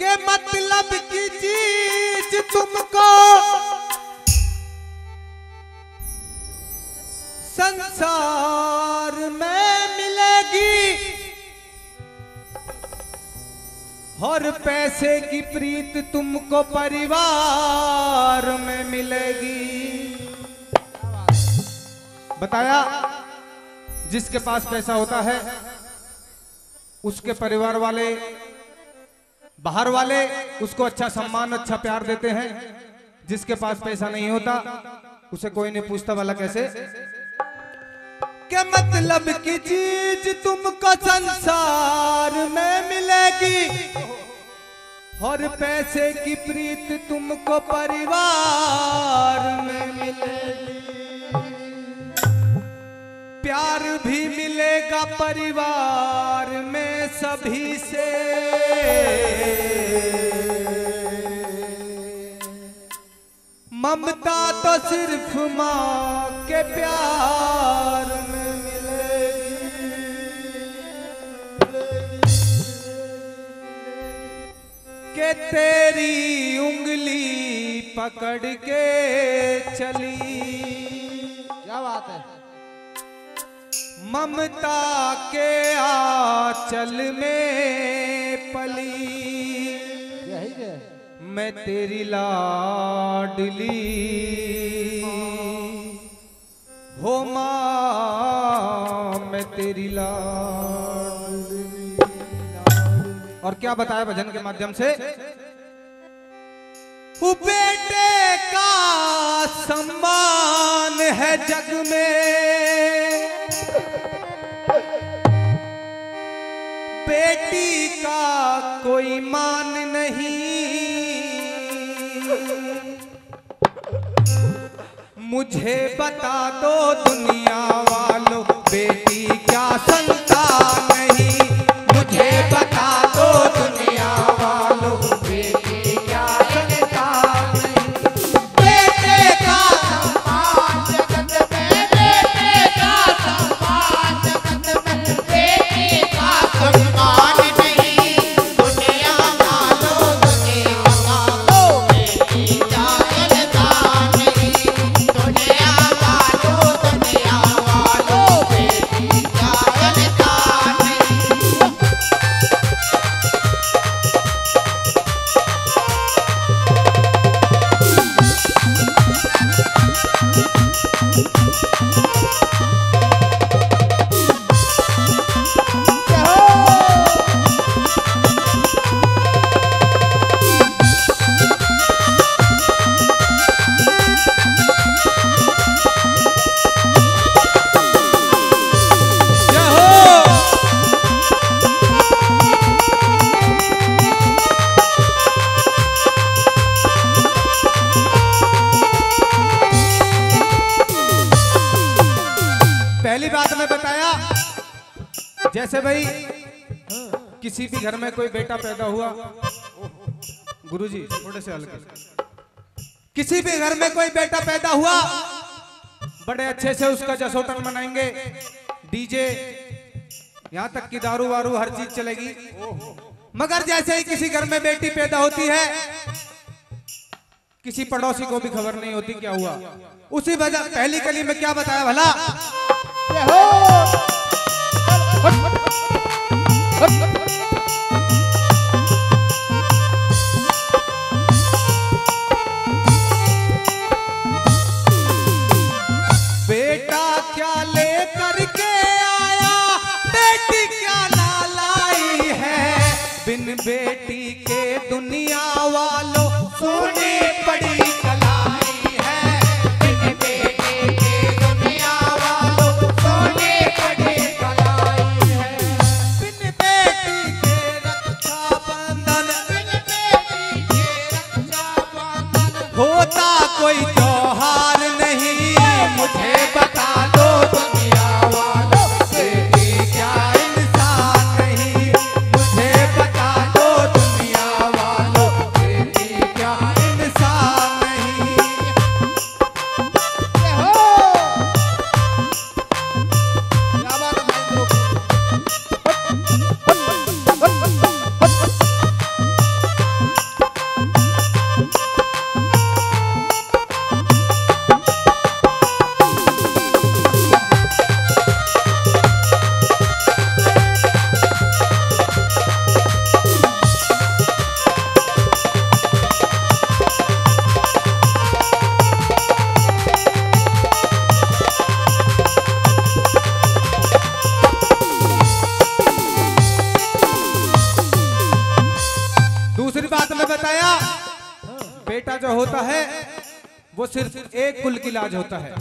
के मतलब की चीज तुमको संसार में मिलेगी और पैसे की प्रीत तुमको परिवार में मिलेगी। बताया जिसके पास पैसा होता है उसके परिवार वाले बाहर वाले उसको अच्छा सम्मान अच्छा प्यार देते हैं, जिसके पास पैसा नहीं होता उसे कोई नहीं पूछता वाला कैसे। क्या मतलब की चीज तुमको संसार में मिलेगी और पैसे की प्रीत तुमको परिवार में मिलेगी। प्यार भी मिलेगा परिवार में सभी से, ममता तो सिर्फ माँ के प्यार में मिलेगी। के तेरी उंगली पकड़ के चली, क्या बात है, ममता के आंचल में पली, यही है मैं तेरी लाडली हो माँ, मैं तेरी लाडली। और क्या बताया भजन के माध्यम से, बेटे का सम्मान है जग में, बेटी का कोई मान नहीं। मुझे बता दो दुनिया वालों बेटी क्या संतान नहीं, मुझे बता दो दुनिया वालों बेटी क्या संतान नहीं। बेटे का सम्मान जगत में, बेटे का सम्मान जगत में, बेटी का सम्मान जैसे भाई किसी भी घर में कोई बेटा पैदा हुआ, गुरुजी थोड़े से हल्के, किसी भी घर में कोई बेटा पैदा हुआ बड़े अच्छे से उसका जसोतन मनाएंगे, डीजे यहाँ तक कि दारू वारू हर चीज चलेगी। मगर जैसे ही किसी घर में बेटी पैदा होती है किसी पड़ोसी को भी खबर नहीं होती क्या हुआ। उसी वजह पहली कली में क्या बताया भला, बेटा क्या ले करके आया, बेटी क्या ला लाई है, बिन बेटी के दुनिया वालों सोने पड़ी कलाई है, बिन बेटी के दुनिया वालों सोने पड़ी कलाई है, बिन बेटी के रक्षाबंधन, बिन बेटी के रक्षाबंधन होता कोई त्योहार नहीं। मुझे बता दो दुनिया वालों बेटी क्या इंसान नहीं, मुझे बता दो दुनिया वालों बेटी क्या इंसान। दूसरी बात मैं बताया, बेटा जो होता है वो सिर्फ एक कुल की लाज होता है,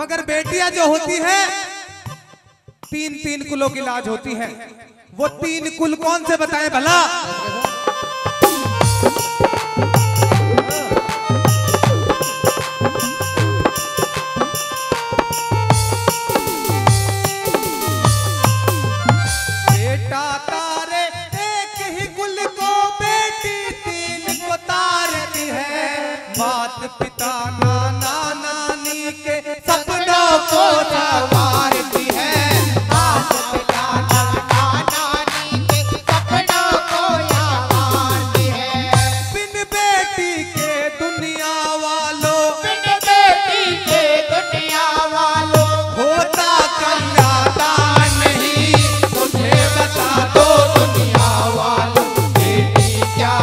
मगर बेटियां जो होती है तीन तीन कुलों की लाज होती है। वो तीन कुल कौन से बताएं भला? पिता नाना नानी के सपनों को संवारती है, आज पिता नाना नानी के सपनों को संवारती है। बिन बेटी के दुनिया वालों, बिन बेटी के दुनिया वालों होता कल्याण नहीं। मुझे बता दो दुनिया वालों बेटी क्या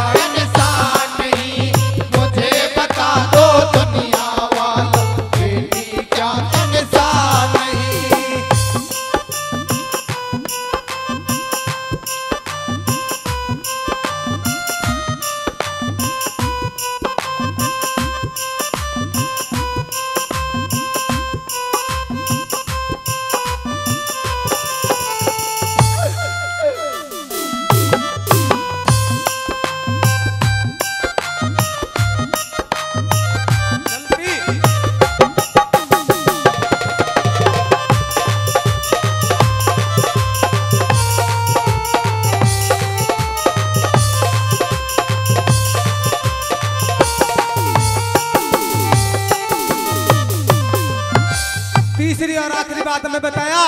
बताया।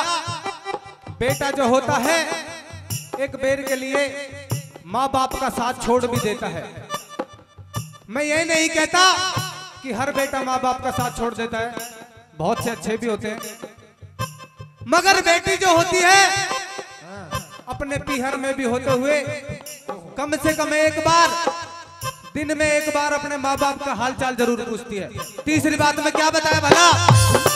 बेटा जो होता है एक बेर के लिए माँ बाप का साथ छोड़ भी देता है। मैं यही नहीं कहता कि हर बेटा माँ बाप का साथ छोड़ देता है, बहुत से अच्छे भी होते हैं, मगर बेटी जो होती है अपने पीहर में भी होते हुए कम से कम एक बार दिन में एक बार अपने माँ बाप का हालचाल जरूर पूछती है। तीसरी बात में क्या बताया भला?